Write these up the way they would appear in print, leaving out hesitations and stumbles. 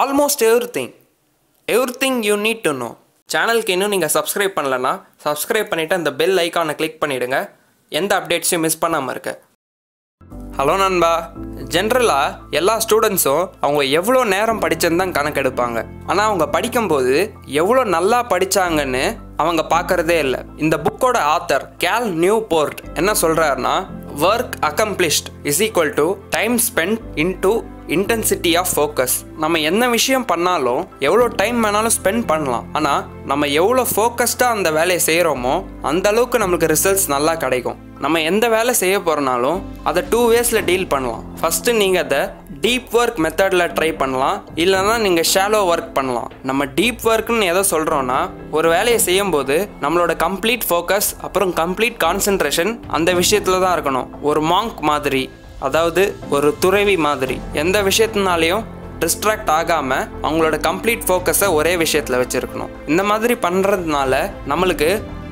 almost everything. Everything you need to know. Channel ku innum neenga subscribe pannalana subscribe pannita and the bell icon click pannidunga. Endha updates you miss pannama iruka. Hello Nanba. ஜெனரலா எல்லா ஸ்டூடண்ட்ஸும் அவங்க எவ்வளோ நேரம் படிச்சேன்னு தான் கணக்கெடுப்பாங்க. ஆனால் அவங்க படிக்கும்போது எவ்வளோ நல்லா படித்தாங்கன்னு அவங்க பார்க்கறதே இல்லை. இந்த புக்கோட ஆத்தர் கேல் நியூபோர்ட் என்ன சொல்கிறாருன்னா, work accomplished is equal to time spent into intensity of focus. நம்ம என்ன விஷயம் பண்ணாலும் எவ்வளோ டைம் வேணாலும் ஸ்பெண்ட் பண்ணலாம். ஆனால் நம்ம எவ்வளோ ஃபோக்கஸ்டாக அந்த வேலையை செய்கிறோமோ அந்த அளவுக்கு நம்மளுக்கு ரிசல்ட்ஸ் நல்லா கிடைக்கும். நம்ம எந்த வேலை செய்ய போகிறனாலும் அதை 2 ways டீல் பண்ணலாம். ஃபஸ்ட்டு நீங்கள் அதை டீப் ஒர்க் மெத்தடில் ட்ரை பண்ணலாம், இல்லைன்னா நீங்கள் ஷேலோ ஒர்க் பண்ணலாம். நம்ம டீப் ஒர்க்குன்னு எதை சொல்கிறோன்னா, ஒரு வேலையை செய்யும்போது நம்மளோட கம்ப்ளீட் ஃபோக்கஸ் அப்புறம் கம்ப்ளீட் கான்சன்ட்ரேஷன் அந்த விஷயத்தில் தான் இருக்கணும். ஒரு மாங்க் மாதிரி, அதாவது ஒரு துறவி மாதிரி, எந்த விஷயத்தினாலேயும் டிஸ்ட்ராக்ட் ஆகாமல் அவங்களோட கம்ப்ளீட் ஃபோக்கஸை ஒரே விஷயத்தில் வச்சுருக்கணும். இந்த மாதிரி பண்ணுறதுனால நம்மளுக்கு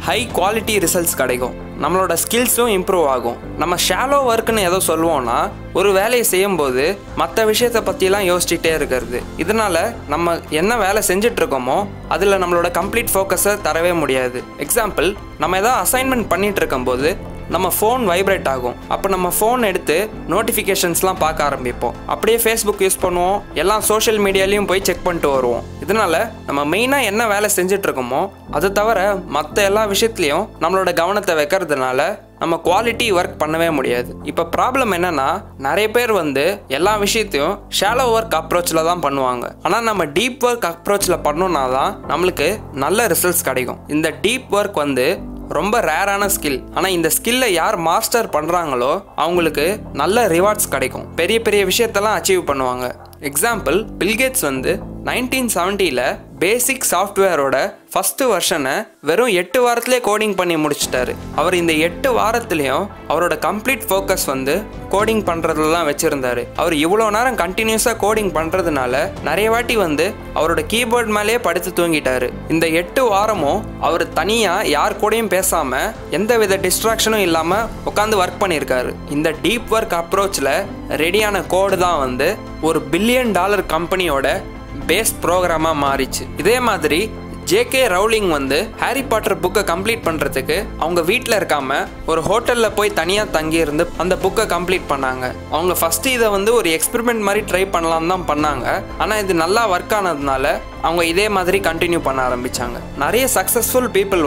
ஹை குவாலிட்டி ரிசல்ட்ஸ் கிடைக்கும், நம்மளோட ஸ்கில்ஸும் இம்ப்ரூவ் ஆகும். நம்ம ஷாலோ ஒர்க்குன்னு ஏதோ சொல்லுவோம்னா, ஒரு வேலையை செய்யும்போது மற்ற விஷயத்தை பற்றிலாம் யோசிச்சுட்டே இருக்கிறது. இதனால் நம்ம என்ன வேலை செஞ்சிட்ருக்கோமோ அதில் நம்மளோட கம்ப்ளீட் ஃபோக்கஸை தரவே முடியாது. எக்ஸாம்பிள், நம்ம ஏதோ அசைன்மெண்ட் பண்ணிகிட்டு இருக்கும்போது நம்ம ஃபோன் வைப்ரேட் ஆகும். அப்போ நம்ம ஃபோன் எடுத்து நோட்டிஃபிகேஷன்ஸ்லாம் பார்க்க ஆரம்பிப்போம். அப்படியே ஃபேஸ்புக் யூஸ் பண்ணுவோம், எல்லாம் சோஷியல் மீடியாலையும் போய் செக் பண்ணிட்டு வருவோம். இதனால் நம்ம மெயினாக என்ன வேலை செஞ்சிட்ருக்கோமோ அதை தவிர மற்ற எல்லா விஷயத்துலையும் நம்மளோட கவனத்தை வைக்கிறதுனால நம்ம குவாலிட்டி ஒர்க் பண்ணவே முடியாது. இப்போ ப்ராப்ளம் என்னென்னா, நிறைய பேர் எல்லா விஷயத்தையும் ஷாலோ ஒர்க் அப்ரோச்சில் தான் பண்ணுவாங்க. ஆனால் நம்ம டீப் ஒர்க் அப்ரோச்சில் பண்ணோன்னா தான் நம்மளுக்கு நல்ல ரிசல்ட்ஸ் கிடைக்கும். இந்த டீப் ஒர்க் ரொம்ப ரேரான ஸ்கில். ஆனால் இந்த ஸ்கில்லை யார் மாஸ்டர் பண்ணுறாங்களோ அவங்களுக்கு நல்ல ரிவார்ட்ஸ் கிடைக்கும், பெரிய பெரிய விஷயத்தெல்லாம் அச்சீவ் பண்ணுவாங்க. எக்ஸாம்பிள், பில் கேட்ஸ் 1970 பேசிக் சாஃப்ட்வேரோட ஃபஸ்ட்டு வெர்ஷனை வெறும் 8 வாரத்திலே கோடிங் பண்ணி முடிச்சிட்டாரு. அவர் இந்த 8 வாரத்துலேயும் அவரோட கம்ப்ளீட் ஃபோக்கஸ் கோடிங் பண்ணுறதுலாம் வச்சுருந்தாரு. அவர் இவ்வளோ நேரம் கண்டினியூஸாக கோடிங் பண்ணுறதுனால நிறைய வாட்டி அவரோட கீபோர்ட் மேலேயே படுத்து தூங்கிட்டாரு. இந்த 8 வாரமும் அவர் தனியாக யார் கூடயும் பேசாமல் எந்தவித டிஸ்ட்ராக்ஷனும் இல்லாமல் உட்காந்து ஒர்க் பண்ணியிருக்காரு. இந்த டீப் ஒர்க் அப்ரோச்சில் ரெடியான கோடு தான் ஒரு $1 பில்லியன் கம்பெனியோட பேஸ் ப்ரோக்ராமாக மாறிச்சு. இதே மாதிரி ஜே.கே. ரவுலிங் ஹாரி பாட்டர் புக்கை கம்ப்ளீட் பண்ணுறதுக்கு அவங்க வீட்டில் இருக்காமல் ஒரு ஹோட்டலில் போய் தனியாக தங்கியிருந்து அந்த புக்கை கம்ப்ளீட் பண்ணாங்க. அவங்க ஃபஸ்ட்டு இதை ஒரு எக்ஸ்பெரிமெண்ட் மாதிரி ட்ரை பண்ணலான்னு தான் பண்ணாங்க. ஆனால் இது நல்லா ஒர்க் ஆனதுனால அவங்க இதே மாதிரி கண்டினியூ பண்ண ஆரம்பித்தாங்க. நிறைய சக்ஸஸ்ஃபுல் பீப்புள்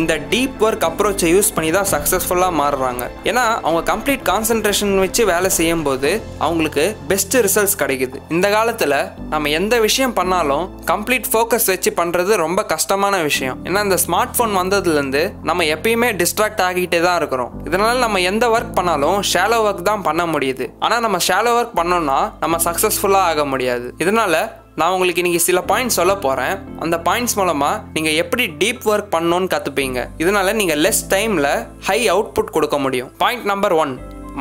இந்த டீப் ஒர்க் அப்ரோச்சை யூஸ் பண்ணி தான் சக்ஸஸ்ஃபுல்லாக மாறுறாங்க. ஏன்னா அவங்க கம்ப்ளீட் கான்சன்ட்ரேஷன் வச்சு வேலை செய்யும் போது அவங்களுக்கு பெஸ்ட் ரிசல்ட்ஸ் கிடைக்குது. இந்த காலத்தில் நம்ம எந்த விஷயம் பண்ணாலும் கம்ப்ளீட் ஃபோக்கஸ் வச்சு பண்ணுறது ரொம்ப கஷ்டமான விஷயம். ஏன்னா இந்த ஸ்மார்ட் ஃபோன் வந்ததுலேருந்து நம்ம எப்பயுமே டிஸ்ட்ராக்ட் ஆகிட்டே தான் இருக்கிறோம். இதனால் நம்ம எந்த ஒர்க் பண்ணாலும் ஷாலோ ஒர்க் தான் பண்ண முடியுது. ஆனால் நம்ம ஷாலோ ஒர்க் பண்ணோம்னா நம்ம சக்ஸஸ்ஃபுல்லாக ஆக முடியாது. இதனால் நான் உங்களுக்கு இன்றைக்கி சில பாயிண்ட்ஸ் சொல்ல போகிறேன். அந்த பாயிண்ட்ஸ் மூலமாக நீங்கள் எப்படி டீப் ஒர்க் பண்ணணும்னு கற்றுப்பீங்க. இதனால் நீங்கள் லெஸ் டைமில் ஹை அவுட்புட் கொடுக்க முடியும். Point number 1,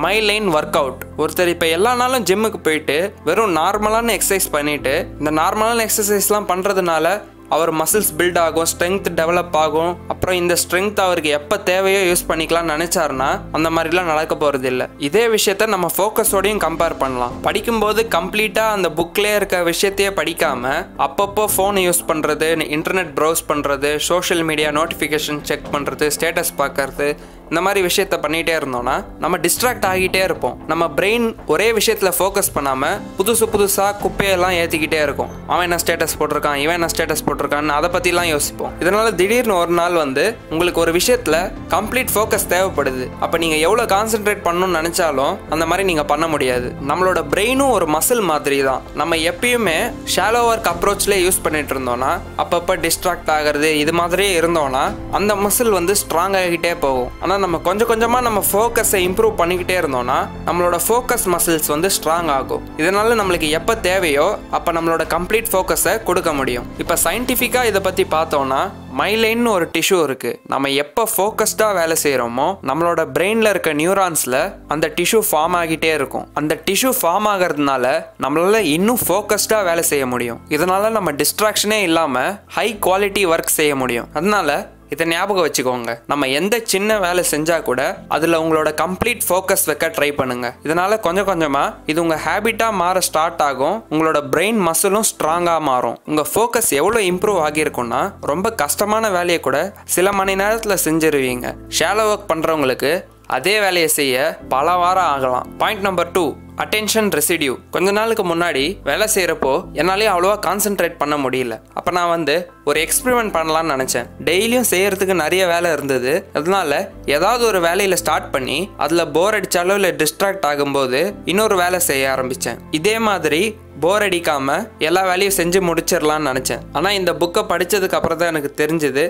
my line work out. ஒருத்தர் இப்போ எல்லா நாளும் ஜிம்முக்கு போயிட்டு வெறும் நார்மலான எக்ஸசைஸ் பண்ணிவிட்டு, இந்த நார்மலான எக்ஸசைஸ்லாம் பண்ணுறதுனால அவர் மசில்ஸ் பில்ட் ஆகும், ஸ்ட்ரென்த் டெவலப் ஆகும், அப்புறம் இந்த ஸ்ட்ரென்த் அவருக்கு எப்போ தேவையோ யூஸ் பண்ணிக்கலாம்னு நினச்சாருன்னா அந்த மாதிரிலாம் நடக்க போகிறது இல்லை. இதே விஷயத்த நம்ம ஃபோக்கஸோடையும் கம்பேர் பண்ணலாம். படிக்கும்போது கம்ப்ளீட்டாக அந்த புக்லேயே இருக்க விஷயத்தையே படிக்காமல் அப்பப்போ ஃபோனை யூஸ் பண்ணுறது, இன்டர்நெட் ப்ரௌஸ் பண்ணுறது, சோஷியல் மீடியா நோட்டிஃபிகேஷன் செக் பண்ணுறது, ஸ்டேட்டஸ் பார்க்கறது, இந்த மாதிரி விஷயத்த பண்ணிகிட்டே இருந்தோம்னா நம்ம டிஸ்ட்ராக்ட் ஆகிட்டே இருப்போம். நம்ம பிரெயின் ஒரே விஷயத்தில் ஃபோக்கஸ் பண்ணாமல் புதுசாக குப்பையெல்லாம் ஏற்றிக்கிட்டே இருக்கும். அவன் என்ன ஸ்டேட்டஸ் போட்டிருக்கான், இவன் என்ன ஸ்டேட்டஸ் போட்டிருக்கான்னு அதை பற்றிலாம் யோசிப்போம். இதனால் திடீர்னு ஒரு நாள் உங்களுக்கு ஒரு விஷயத்தில் கம்ப்ளீட் ஃபோக்கஸ் தேவைப்படுது. அப்போ நீங்கள் எவ்வளோ கான்சென்ட்ரேட் பண்ணணும்னு நினச்சாலும் அந்த மாதிரி நீங்கள் பண்ண முடியாது. நம்மளோட பிரெயினும் ஒரு மசில் மாதிரி தான். நம்ம எப்பயுமே ஷாலோ ஒர்க் அப்ரோச்லேயே யூஸ் பண்ணிகிட்டு இருந்தோம்னா, அப்பப்போ டிஸ்ட்ராக்ட் ஆகிறது இது மாதிரியே இருந்தோம்னா அந்த மசில் ஸ்ட்ராங் ஆகிட்டே போகும். நம்ம கொஞ்சமாக நம்ம ஃபோக்கஸை இம்ப்ரூவ் பண்ணிக்கிட்டே இருந்தோம்னா நம்மளோட ஃபோக்கஸ் மசில்ஸ் ஸ்ட்ராங் ஆகும். இதனால நம்மளுக்கு எப்போ தேவையோ அப்போ நம்மளோட கம்ப்ளீட் ஃபோக்கஸை கொடுக்க முடியும். இப்போ சயின்டிஃபிக்காக இதை பற்றி பார்த்தோன்னா, மைலைன்னு ஒரு டிஷ்யூ இருக்குது. நம்ம எப்போ ஃபோக்கஸ்டாக வேலை செய்கிறோமோ நம்மளோட பிரெயினில் இருக்க நியூரான்ஸில் அந்த டிஷ்யூ ஃபார்ம் ஆகிட்டே இருக்கும். அந்த டிஷ்யூ ஃபார்ம் ஆகிறதுனால நம்மளால் இன்னும் ஃபோக்கஸ்டாக வேலை செய்ய முடியும். இதனால் நம்ம டிஸ்ட்ராக்ஷனே இல்லாமல் ஹை குவாலிட்டி ஒர்க் செய்ய முடியும். அதனால இதை ஞாபகம் வச்சுக்கோங்க. நம்ம எந்த சின்ன வேலை செஞ்சா கூட அதில் உங்களோட கம்ப்ளீட் ஃபோக்கஸ் வைக்க ட்ரை பண்ணுங்க. இதனால கொஞ்சம் கொஞ்சமாக இது உங்கள் ஹேபிட்டாக மாற ஸ்டார்ட் ஆகும். உங்களோட பிரெயின் மசிலும் ஸ்ட்ராங்காக மாறும். உங்கள் ஃபோக்கஸ் எவ்வளோ இம்ப்ரூவ் ஆகியிருக்குன்னா ரொம்ப கஷ்டமான வேலையை கூட சில மணி நேரத்தில் செஞ்சிருவீங்க. ஷேலோ ஒர்க் பண்ணுறவங்களுக்கு அதே வேலையை செய்ய பல வாரம் ஆகலாம். Point number 2, attention residue. கொஞ்ச நாளுக்கு முன்னாடி வேலை செய்கிறப்போ என்னாலேயே அவ்வளோவா கான்சென்ட்ரேட் பண்ண முடியல. அப்போ நான் ஒரு எக்ஸ்பெரிமெண்ட் பண்ணலான்னு நினச்சேன். டெய்லியும் செய்கிறதுக்கு நிறைய வேலை இருந்தது. அதனால ஏதாவது ஒரு வேலையில் ஸ்டார்ட் பண்ணி அதில் போர் அடித்தாலோ இல்லை டிஸ்ட்ராக்ட் ஆகும்போது இன்னொரு வேலை செய்ய ஆரம்பித்தேன். இதே மாதிரி போர் அடிக்காமல் எல்லா வேலையும் செஞ்சு முடிச்சிடலான்னு நினச்சேன். ஆனால் இந்த புக்கை படித்ததுக்கு அப்புறம் தான் எனக்கு தெரிஞ்சுது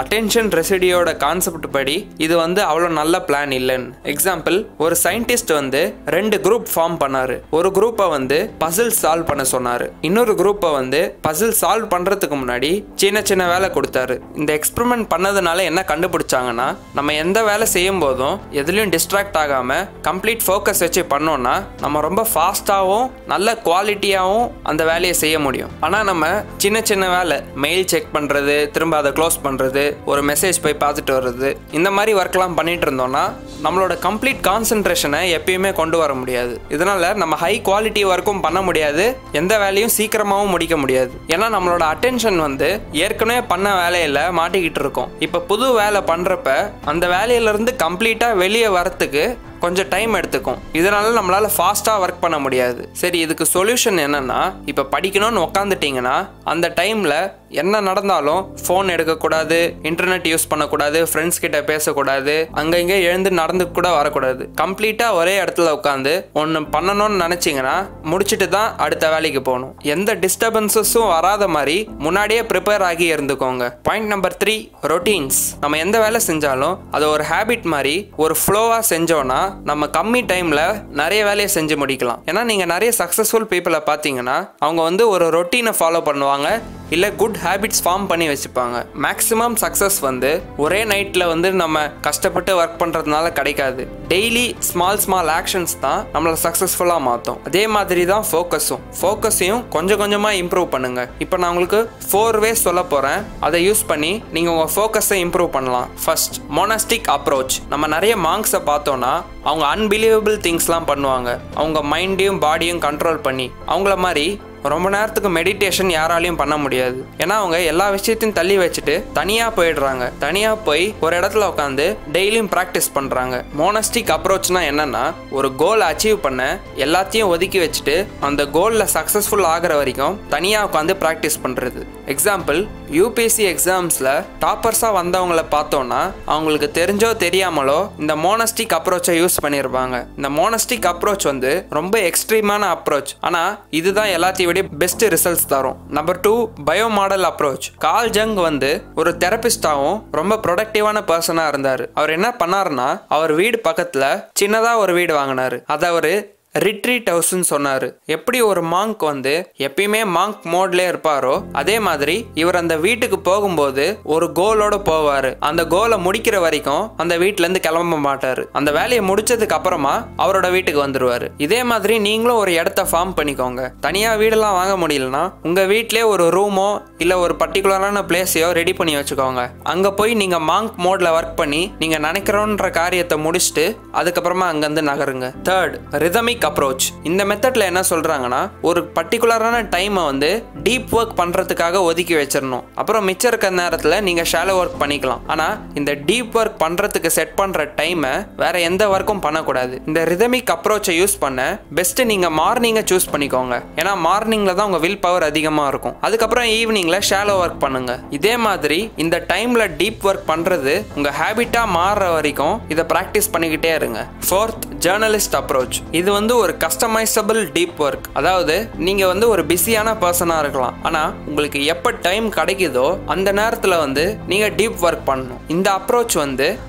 அட்டென்ஷன் ரெசிடியோட கான்செப்ட் படி இது அவ்வளோ நல்ல பிளான் இல்லைன்னு. எக்ஸாம்பிள், ஒரு சயின்டிஸ்ட் 2 குரூப் ஃபார்ம் பண்ணாரு. ஒரு குரூப்பை பசில் சால்வ் பண்ண சொன்னாரு. இன்னொரு குரூப்பை பசில் சால்வ் பண்ணுறதுக்கு முன்னாடி சின்ன சின்ன வேலை கொடுத்தாரு. இந்த எக்ஸ்பெரிமெண்ட் பண்ணதுனால என்ன கண்டுபிடிச்சாங்கன்னா, நம்ம எந்த வேலை செய்யும் போதும் எதுலையும் டிஸ்ட்ராக்ட் ஆகாமல் கம்ப்ளீட் ஃபோக்கஸ் வச்சு பண்ணோன்னா நம்ம ரொம்ப ஃபாஸ்ட்டாகவும் நல்ல குவாலிட்டியாகவும் அந்த வேலையை செய்ய முடியும். ஆனால் நம்ம சின்ன சின்ன வேலை, மெயில் செக் பண்ணுறது, திரும்ப அதை க்ளோஸ் பண்ணுறது, ஒரு மெசேஜ் போய் பார்த்துட்டு வர்றது, இந்த மாதிரி வர்க்லாம் பண்ணிட்டு இருந்தோம்னா நம்மளோட கம்ப்ளீட் கான்சென்ட்ரேஷனை எப்பயுமே கொண்டு வர முடியாது. இதனால நம்ம ஹை குவாலிட்டி வர்க்கும் பண்ண முடியாது, எந்த வேலையும் சீக்கிரமாகவும் முடிக்க முடியாது. ஏன்னா நம்மளோட அட்டென்ஷன் ஏற்கனவே பண்ண வேலையில் மாட்டிக்கிட்டு இருக்கோம். இப்போ புது வேலை பண்ணுறப்ப அந்த வேலையிலேருந்து கம்ப்ளீட்டாக வெளியே வரத்துக்கு கொஞ்சம் டைம் எடுத்துக்கும். இதனால நம்மளால் ஃபாஸ்ட்டாக ஒர்க் பண்ண முடியாது. சரி, இதுக்கு சொல்யூஷன் என்னென்னா, இப்போ படிக்கணும்னு உக்காந்துட்டிங்கன்னா அந்த டைமில் என்ன நடந்தாலும் ஃபோன் எடுக்கக்கூடாது, இன்டர்நெட் யூஸ் பண்ணக்கூடாது, ஃப்ரெண்ட்ஸ் கிட்ட பேசக்கூடாது, அங்கங்கே எழுந்து நடந்து கூட வரக்கூடாது. கம்ப்ளீட்டாக ஒரே இடத்துல உட்காந்து ஒன்று பண்ணணும்னு நினச்சிங்கன்னா முடிச்சுட்டு தான் அடுத்த வேலைக்கு போகணும். எந்த டிஸ்டர்பன்ஸஸும் வராத மாதிரி முன்னாடியே ப்ரிப்பேர் ஆகி இருந்துக்கோங்க. Point number 3, routines. நம்ம எந்த வேலை செஞ்சாலும் அதை ஒரு ஹேபிட் மாதிரி ஒரு ஃப்ளோவாக செஞ்சோன்னா நம்ம கம்மி டைம்ல நிறைய வேலையை செஞ்சு முடிக்கலாம். ஏன்னா நீங்க நிறைய சக்சஸ்ஃபுல் பீப்புளை பார்த்தீங்கன்னா அவங்க ஒரு ரொட்டீனை ஃபாலோ பண்ணுவாங்க, இல்லை குட் ஹேபிட்ஸ் ஃபார்ம் பண்ணி வச்சுப்பாங்க. மேக்ஸிமம் சக்ஸஸ் ஒரே நைட்டில் நம்ம கஷ்டப்பட்டு ஒர்க் பண்ணுறதுனால கிடைக்காது. டெய்லி ஸ்மால் ஸ்மால் ஆக்ஷன்ஸ் தான் நம்மளை சக்ஸஸ்ஃபுல்லாக மாற்றும். அதே மாதிரி தான் ஃபோக்கஸையும் கொஞ்சம் கொஞ்சமாக இம்ப்ரூவ் பண்ணுங்க. இப்போ நான் உங்களுக்கு 4 வேஸ் சொல்ல போகிறேன். அதை யூஸ் பண்ணி நீங்கள் உங்கள் ஃபோக்கஸை இம்ப்ரூவ் பண்ணலாம். First, monastic approach. நம்ம நிறைய மாங்க்ஸை பார்த்தோன்னா அவங்க அன்பிலீவபிள் திங்ஸ்லாம் பண்ணுவாங்க. அவங்க மைண்டையும் பாடியும் கண்ட்ரோல் பண்ணி அவங்கள மாதிரி ரொம்ப நேரத்துக்கு மெடிடேஷன் யாராலையும் பண்ண முடியாது. ஏன்னா அவங்க எல்லா விஷயத்தையும் தள்ளி வச்சுட்டு தனியாக போயிடுறாங்க. தனியாக போய் ஒரு இடத்துல உட்காந்து டெய்லியும் ப்ராக்டிஸ் பண்ணுறாங்க. மோனஸ்டிக் அப்ரோச்னா என்னன்னா, ஒரு கோல் அச்சீவ் பண்ண எல்லாத்தையும் ஒதுக்கி வச்சுட்டு அந்த கோலில் சக்ஸஸ்ஃபுல் ஆகிற வரைக்கும் தனியாக உட்காந்து ப்ராக்டிஸ் பண்ணுறது. எக்ஸாம்பிள், UPSC எக்ஸாம்ஸில் டாப்பர்ஸாக வந்தவங்களை பார்த்தோன்னா அவங்களுக்கு தெரிஞ்சோ தெரியாமலோ இந்த மோனஸ்டிக் அப்ரோச்சை யூஸ் பண்ணியிருப்பாங்க. இந்த மோனஸ்டிக் அப்ரோச் ரொம்ப எக்ஸ்ட்ரீமான அப்ரோச். ஆனால் இதுதான் எல்லாத்தையும் பெஸ்ட் ரிசல்ட்ஸ் தரும். Number 2, bio model approach. Carl Jung ஒரு தெரபிஸ்டாவும் ரொம்ப ப்ரொடக்டிவான பர்சனா இருந்தாரு. அவர் என்ன பண்ணாருன்னா, அவர் வீடு பக்கத்துல சின்னதா ஒரு வீடு வாங்கினாரு. அத ஒரு ரிட்ரீட் ஹவுஸ்ன்னு சொன்னார். எப்படி ஒரு மாங்க் எப்பயுமே மாங்க் மோட்ல இருப்பாரோ அதே மாதிரி இவர் அந்த வீட்டுக்கு போகும்போது ஒரு கோலோட போவார். அந்த கோலை முடிக்கிற வரைக்கும் அந்த வீட்டிலேருந்து கிளம்ப மாட்டார். அந்த வேலையை முடிச்சதுக்கு அப்புறமா அவரோட வீட்டுக்கு வந்துடுவார். இதே மாதிரி நீங்களும் ஒரு இடத்த ஃபார்ம் பண்ணிக்கோங்க. தனியாக வீடெல்லாம் வாங்க முடியலன்னா உங்கள் வீட்டிலே ஒரு ரூமோ இல்லை ஒரு பர்டிகுலரான பிளேஸையோ ரெடி பண்ணி வச்சுக்கோங்க. அங்கே போய் நீங்கள் மாங்க் மோட்ல ஒர்க் பண்ணி நீங்கள் நினைக்கிறோன்ற காரியத்தை முடிச்சுட்டு அதுக்கப்புறமா அங்கேருந்து நகருங்க. Third, rhythmic approach. இந்த மெத்தட்ல என்ன சொல்றாங்கன்னா, ஒரு பர்டிகுலரான டைமை டீப் ஒர்க் பண்றதுக்காக ஒதுக்கி வச்சிடணும். அப்புறம் மிச்சம் இருக்கிற நேரத்தில் நீங்க ஷாலோ ஒர்க் பண்ணிக்கலாம். ஆனா இந்த டீப் ஒர்க் பண்றதுக்கு செட் பண்ற டைமை வேற எந்த ஒர்க்கும் பண்ணக்கூடாது. இந்த ரிதமிக் அப்ரோச்சை யூஸ் பண்ண பெஸ்ட் நீங்க மார்னிங்கை சூஸ் பண்ணிக்கோங்க. ஏன்னா மார்னிங்ல தான் உங்க வில் பவர் அதிகமா இருக்கும். அதுக்கப்புறம் ஈவினிங்ல ஷாலோ ஒர்க் பண்ணுங்க. இதே மாதிரி இந்த டைம்ல டீப் ஒர்க் பண்றது உங்க ஹேபிட்டா மாறுற வரைக்கும் இதை பிராக்டிஸ் பண்ணிக்கிட்டே இருங்க. Fourth, journalist approach. இது ஒரு கஸ்டமைசபிள் டீப் ஒர்க். அதாவது நீங்க ஒரு பிஸியான பர்சனா இருக்கலாம். ஆனா உங்களுக்கு எப்ப டைம் கிடைக்குதோ அந்த நேரத்துல நீங்க டீப் ஒர்க் பண்ணணும். இந்த அப்ரோச்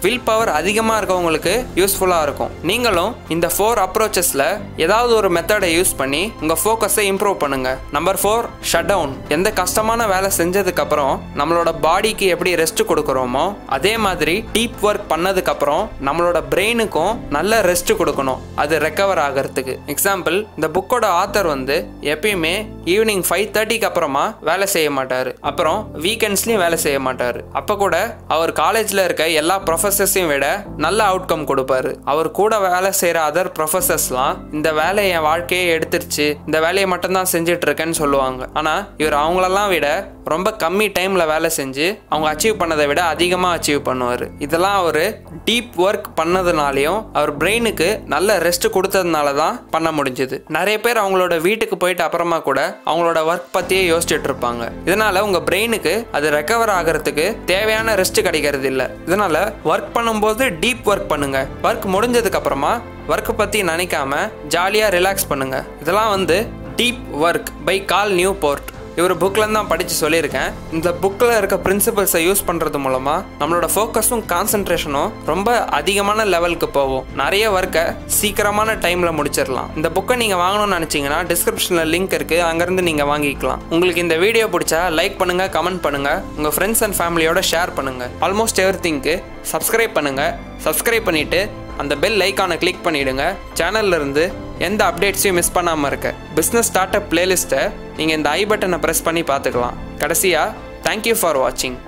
வில் பவர் அதிகமா இருக்கவங்களுக்கு யூஸ்ஃபுல்லா இருக்கும். நீங்களும் இந்த 4 அப்ரோச்சஸ்ல ஏதாவது ஒரு மெத்தடை யூஸ் பண்ணி உங்க ஃபோக்கஸை இம்ப்ரூவ் பண்ணுங்க. Number 4, shut down. எந்த கஷ்டமான வேலை செஞ்சதுக்கு அப்புறம் நம்மளோட பாடிக்கு எப்படி ரெஸ்ட் கொடுக்கறோமோ அதே மாதிரி டீப் ஒர்க் பண்ணதுக்கு அப்புறம் நம்மளோட பிரெயினுக்கும் நல்ல ரெஸ்ட் கொடுக்கணும் அது ரெக்கவர் ஆகிறதுக்கு. எக்ஸாம்பிள், இந்த புக்கோட ஆத்தர் வந்து எப்பயுமே ஈவினிங் 5:30க்கு அப்புறமா வேலை செய்ய மாட்டார், அப்புறம் வீக்கெண்ட்ஸ்லையும் வேலை செய்ய மாட்டார். அப்போ கூட அவர் காலேஜில் இருக்க எல்லா ப்ரொஃபஸர்ஸையும் விட நல்ல அவுட்கம் கொடுப்பாரு. அவர் கூட வேலை செய்கிற அதர் ப்ரொஃபஸர்ஸ்லாம் இந்த வேலையை என் வாழ்க்கையை எடுத்துருச்சு, இந்த வேலையை மட்டும்தான் செஞ்சுட்டு இருக்கேன்னு சொல்லுவாங்க. ஆனால் இவர் அவங்களெல்லாம் விட ரொம்ப கம்மி டைமில் வேலை செஞ்சு அவங்க அச்சீவ் பண்ணதை விட அதிகமாக அச்சீவ் பண்ணுவார். இதெல்லாம் அவர் டீப் ஒர்க் பண்ணதுனாலையும் அவர் பிரெயினுக்கு நல்ல ரெஸ்ட் கொடுத்ததுனால தான் பண்ண முடிஞ்சது. நிறைய பேர் அவங்களோட வீட்டுக்கு போயிட்டு அப்புறமா கூட அவங்களோட ஒர்க் பற்றியே யோசிச்சுட்டு இருப்பாங்க. இதனால் உங்கள் பிரெயினுக்கு அது ரெக்கவர் ஆகிறதுக்கு தேவையான ரெஸ்ட் கிடைக்கிறது இல்லை. இதனால் ஒர்க் பண்ணும்போது டீப் ஒர்க் பண்ணுங்கள். ஒர்க் முடிஞ்சதுக்கப்புறமா ஒர்க்கை பற்றி நினைக்காம ஜாலியாக ரிலாக்ஸ் பண்ணுங்கள். இதெல்லாம் வந்து deep work by Cal Newport. இவர் புக்கில் தான் படித்து சொல்லியிருக்கேன். இந்த புக்கில் இருக்க பிரின்சிபல்ஸை யூஸ் பண்ணுறது மூலமாக நம்மளோட ஃபோக்கஸும் கான்சன்ட்ரேஷனும் ரொம்ப அதிகமான லெவலுக்கு போகும். நிறைய ஒர்க்கை சீக்கிரமான டைமில் முடிச்சிடலாம். இந்த புக்கை நீங்கள் வாங்கணும்னு நினச்சிங்கன்னா டிஸ்கிரிப்ஷனில் லிங்க் இருக்குது, அங்கேருந்து நீங்கள் வாங்கிக்கலாம். உங்களுக்கு இந்த வீடியோ பிடிச்சா லைக் பண்ணுங்கள், கமெண்ட் பண்ணுங்கள், உங்கள் ஃப்ரெண்ட்ஸ் அண்ட் ஃபேமிலியோட ஷேர் பண்ணுங்கள். ஆல்மோஸ்ட் எவ்ரி திங்க்கு சப்ஸ்கிரைப் பண்ணுங்கள். சப்ஸ்கிரைப் பண்ணிவிட்டு அந்த பெல் ஐக்கானை கிளிக் பண்ணிவிடுங்க. சேனல்லேருந்து எந்த அப்டேட்ஸையும் மிஸ் பண்ணாமல் இருக்க பிஸ்னஸ் ஸ்டார்ட் அப் பிளேலிஸ்ட்டை நீங்கள் இந்த ஐ பட்டனை ப்ரெஸ் பண்ணி பார்த்துக்கலாம். கடைசியாக, தேங்க்யூ ஃபார் வாட்சிங்.